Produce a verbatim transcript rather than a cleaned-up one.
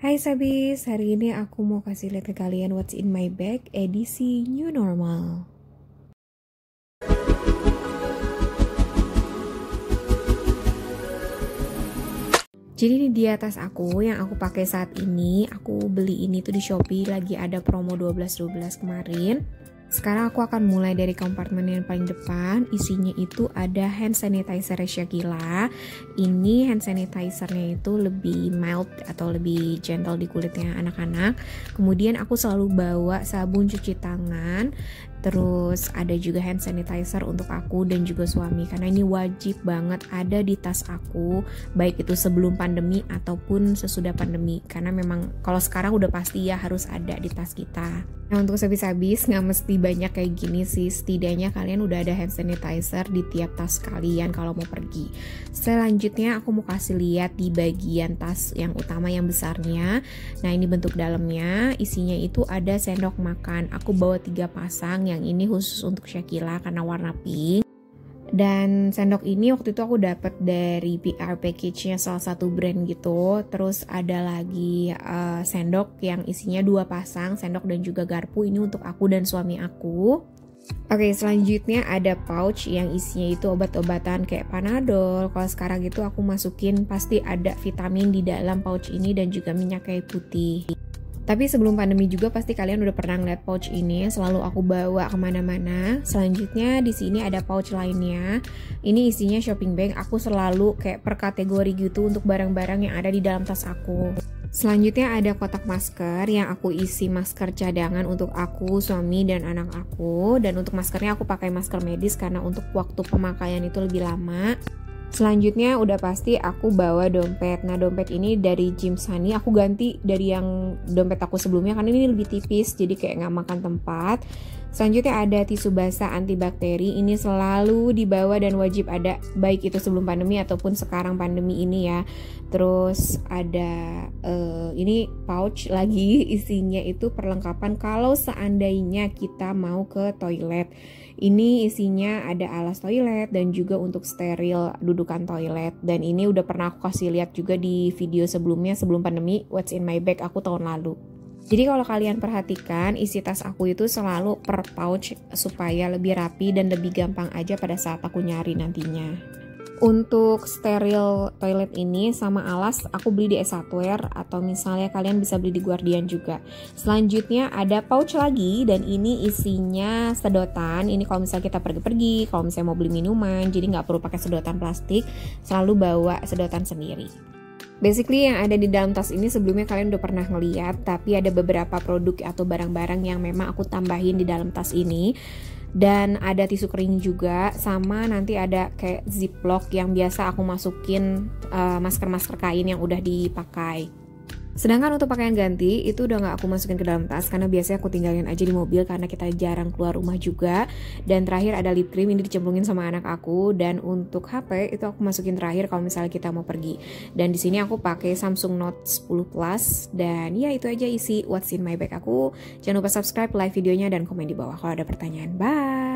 Hai Sabis, hari ini aku mau kasih lihat ke kalian What's in my bag edisi New Normal. Jadi ini dia tas aku yang aku pakai saat ini. Aku beli ini tuh di Shopee, lagi ada promo dua belas dua belas kemarin. Sekarang aku akan mulai dari kompartemen yang paling depan. Isinya itu ada hand sanitizer Shakila. Ini hand sanitizernya itu lebih mild atau lebih gentle di kulitnya anak-anak. Kemudian aku selalu bawa sabun cuci tangan. Terus ada juga hand sanitizer untuk aku dan juga suami. Karena ini wajib banget ada di tas aku, baik itu sebelum pandemi ataupun sesudah pandemi. Karena memang kalau sekarang udah pasti ya harus ada di tas kita. Nah untuk habis-habis nggak mesti banyak kayak gini sih, setidaknya kalian udah ada hand sanitizer di tiap tas kalian kalau mau pergi. Selanjutnya aku mau kasih lihat di bagian tas yang utama yang besarnya. Nah ini bentuk dalamnya, isinya itu ada sendok makan. Aku bawa tiga pasang, yang ini khusus untuk Shakila karena warna pink. Dan sendok ini waktu itu aku dapat dari P R package-nya salah satu brand gitu. Terus ada lagi uh, sendok yang isinya dua pasang sendok dan juga garpu, ini untuk aku dan suami aku. Oke, selanjutnya ada pouch yang isinya itu obat-obatan kayak Panadol. Kalau sekarang gitu aku masukin pasti ada vitamin di dalam pouch ini dan juga minyak kayu putih. Tapi sebelum pandemi juga pasti kalian udah pernah ngeliat pouch ini, selalu aku bawa kemana-mana. Selanjutnya di sini ada pouch lainnya. Ini isinya shopping bag. Aku selalu kayak per kategori gitu untuk barang-barang yang ada di dalam tas aku. Selanjutnya ada kotak masker yang aku isi masker cadangan untuk aku, suami, dan anak aku. Dan untuk maskernya aku pakai masker medis karena untuk waktu pemakaian itu lebih lama. Selanjutnya udah pasti aku bawa dompet. Nah dompet ini dari Jim's Honey, aku ganti dari yang dompet aku sebelumnya karena ini lebih tipis jadi kayak nggak makan tempat. Selanjutnya ada tisu basah antibakteri, ini selalu dibawa dan wajib ada baik itu sebelum pandemi ataupun sekarang pandemi ini ya. Terus ada uh, ini pouch lagi, isinya itu perlengkapan kalau seandainya kita mau ke toilet. Ini isinya ada alas toilet dan juga untuk steril dudukan toilet. Dan ini udah pernah aku kasih lihat juga di video sebelumnya sebelum pandemi What's in my bag aku tahun lalu. Jadi kalau kalian perhatikan isi tas aku itu selalu per pouch supaya lebih rapi dan lebih gampang aja pada saat aku nyari nantinya. Untuk steril toilet ini sama alas aku beli di Esatware atau misalnya kalian bisa beli di Guardian juga. Selanjutnya ada pouch lagi dan ini isinya sedotan. Ini kalau misalnya kita pergi-pergi, kalau misalnya mau beli minuman, jadi nggak perlu pakai sedotan plastik, selalu bawa sedotan sendiri. Basically yang ada di dalam tas ini sebelumnya kalian udah pernah ngeliat, tapi ada beberapa produk atau barang-barang yang memang aku tambahin di dalam tas ini. Dan ada tisu kering juga, sama nanti ada kayak ziplock yang biasa aku masukin masker-masker uh, kain yang udah dipakai. Sedangkan untuk pakaian ganti itu udah nggak aku masukin ke dalam tas karena biasanya aku tinggalin aja di mobil karena kita jarang keluar rumah juga. Dan terakhir ada lip cream, ini dicemplungin sama anak aku. Dan untuk H P itu aku masukin terakhir kalau misalnya kita mau pergi. Dan di sini aku pakai Samsung Note sepuluh Plus. Dan ya itu aja isi What's in my bag aku. Jangan lupa subscribe, like videonya, dan komen di bawah kalau ada pertanyaan. Bye.